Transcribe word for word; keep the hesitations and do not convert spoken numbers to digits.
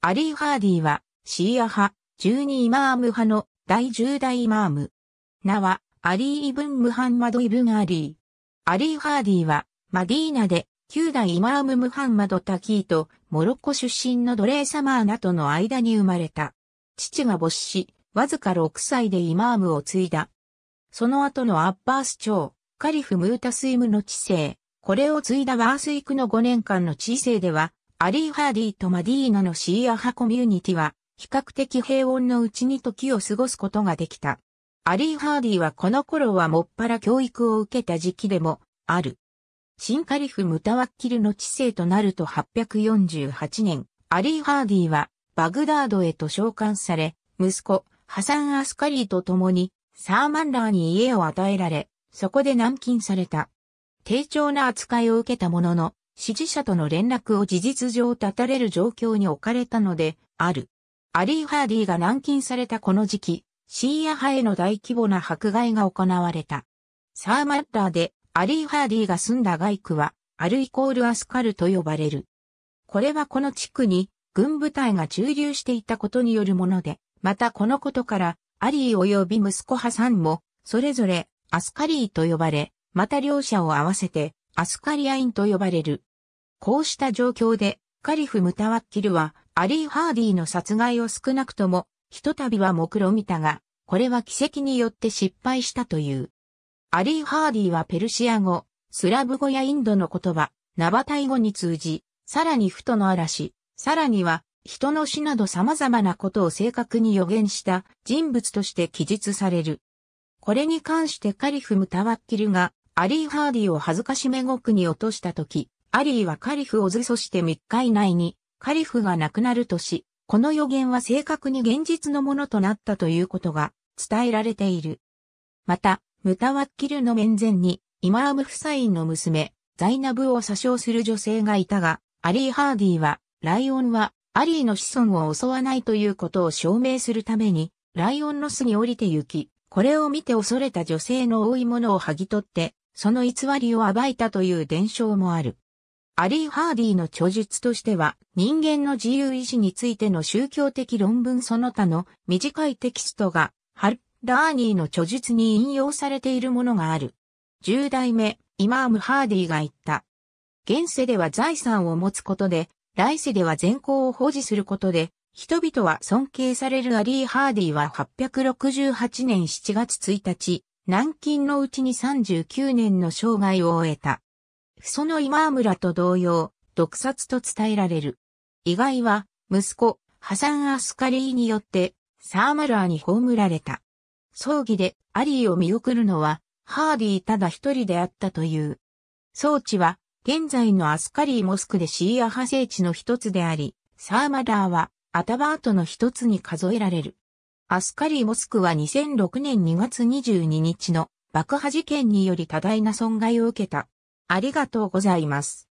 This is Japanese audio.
アリー・ハーディは、シーア派、じゅうにイマーム派の第じゅう代イマーム。名は、アリー・イブン・ムハンマド・イブン・アリー。アリー・ハーディは、マディーナで、きゅう代イマーム・ムハンマド・タキーと、モロッコ出身の奴隷サマーナとの間に生まれた。父が没し、わずかろく歳でイマームを継いだ。その後のアッバース朝、カリフ・ムータスイムの治世、これを継いだワースイクのご年間の治世では、アリー・ハーディとマディーナのシーア派コミュニティは、比較的平穏のうちに時を過ごすことができた。アリー・ハーディはこの頃はもっぱら教育を受けた時期でもある。新カリフ・ムタワッキルの治世となるとはっぴゃくよんじゅうはち年、アリー・ハーディはバグダードへと召喚され、息子、ハサン・アスカリーと共にサーマンラーに家を与えられ、そこで軟禁された。低調な扱いを受けたものの、支持者との連絡を事実上絶たれる状況に置かれたので、ある。アリー・ハーディが軟禁されたこの時期、シーア派への大規模な迫害が行われた。サーマッラーでアリー・ハーディが住んだ街区は、アルイコール・アスカルと呼ばれる。これはこの地区に軍部隊が駐留していたことによるもので、またこのことから、アリー及び息子ハサンも、それぞれアスカリーと呼ばれ、また両者を合わせて、アスカリアインと呼ばれる。こうした状況で、カリフ・ムタワッキルは、アリー・ハーディの殺害を少なくとも、ひとたびは目論みたが、これは奇跡によって失敗したという。アリー・ハーディはペルシア語、スラブ語やインドの言葉、ナバタイ語に通じ、さらにフトの嵐、さらには、人の死など様々なことを正確に予言した人物として記述される。これに関してカリフ・ムタワッキルが、アリー・ハーディを辱め獄に落としたとき、アリーはカリフを図訴してみっ日以内にカリフが亡くなるとし、この予言は正確に現実のものとなったということが伝えられている。また、ムタワッキルの面前にイマーム夫妻の娘、ザイナブを殺傷する女性がいたが、アリー・ハーディは、ライオンはアリーの子孫を襲わないということを証明するために、ライオンの巣に降りて行き、これを見て恐れた女性の覆い物を剥ぎ取って、その偽りを暴いたという伝承もある。アリー・ハーディの著述としては、人間の自由意志についての宗教的論文その他の短いテキストが、ハル・ラーニーの著述に引用されているものがある。じゅう代目、イマーム・ハーディが言った。現世では財産を持つことで、来世では善行を保持することで、人々は尊敬されるアリー・ハーディははっぴゃくろくじゅうはち年しち月ついたち日、軟禁のうちにさんじゅうきゅう年の生涯を終えた。父祖のイマームらと同様、毒殺と伝えられる。遺骸は、息子、ハサン・アスカリーによって、サーマラーに葬られた。葬儀で、アリーを見送るのは、ハーディただ一人であったという。装置は、現在のアスカリーモスクでシーア派聖地の一つであり、サーマラーは、アタバートの一つに数えられる。アスカリーモスクはにせんろく年に月にじゅうに日の爆破事件により多大な損害を受けた。ありがとうございます。